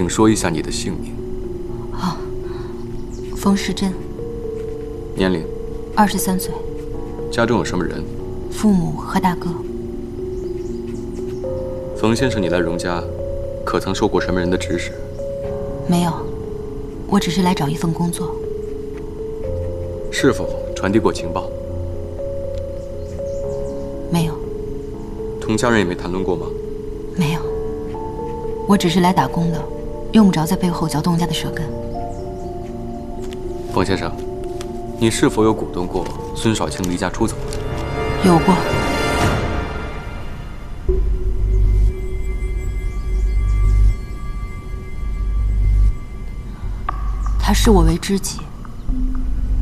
请说一下你的姓名。哦，冯时珍。年龄？23岁。家中有什么人？父母和大哥。冯先生，你来荣家，可曾受过什么人的指使？没有，我只是来找一份工作。是否传递过情报？没有。同家人也没谈论过吗？没有。 我只是来打工的，用不着在背后嚼东家的舌根。冯先生，你是否有鼓动过孙少卿离家出走？有过。他视我为知己，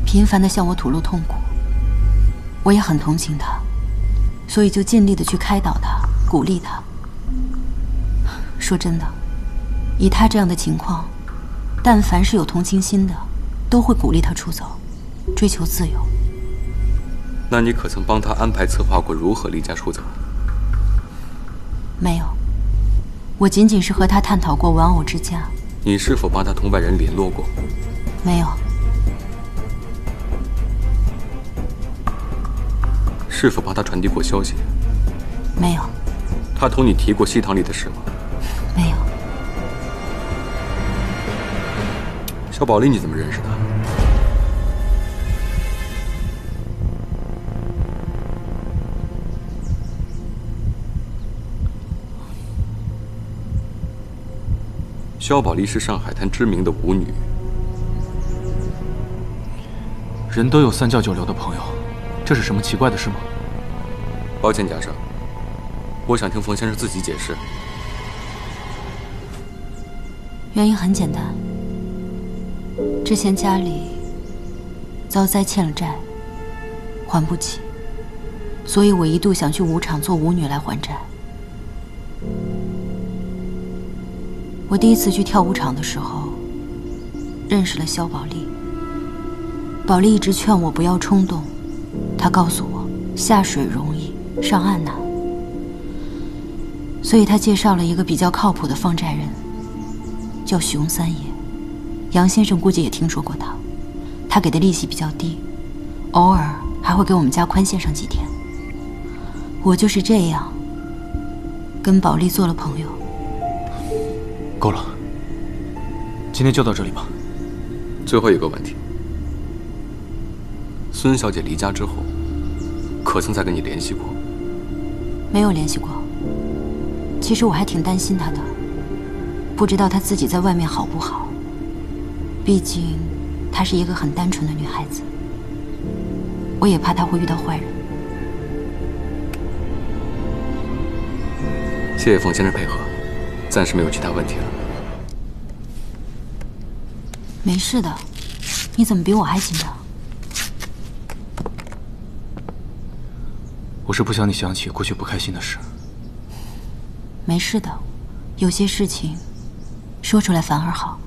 频繁地向我吐露痛苦，我也很同情他，所以就尽力地去开导他，鼓励他。 说真的，以他这样的情况，但凡是有同情心的，都会鼓励他出走，追求自由。那你可曾帮他安排策划过如何离家出走？没有，我仅仅是和他探讨过玩偶之家。你是否帮他同外人联络过？没有。是否帮他传递过消息？没有。他同你提过西塘里的事吗？ 没有。小宝莉，你怎么认识他？萧宝莉是上海滩知名的舞女，人都有三教九流的朋友，这是什么奇怪的事吗？抱歉，贾生，我想听冯先生自己解释。 原因很简单，之前家里遭灾欠了债，还不起，所以我一度想去舞场做舞女来还债。我第一次去跳舞场的时候，认识了萧宝莉。宝莉一直劝我不要冲动，她告诉我下水容易，上岸难，所以她介绍了一个比较靠谱的放债人。 叫熊三爷，杨先生估计也听说过他，他给的利息比较低，偶尔还会给我们家宽限上几天。我就是这样跟宝莉做了朋友。够了，今天就到这里吧。最后一个问题，孙小姐离家之后，可曾再跟你联系过？没有联系过。其实我还挺担心她的。 不知道她自己在外面好不好，毕竟她是一个很单纯的女孩子。我也怕她会遇到坏人。谢谢冯先生配合，暂时没有其他问题了。没事的，你怎么比我还紧张？我是不想你想起过去不开心的事。没事的，有些事情。 说出来反而好。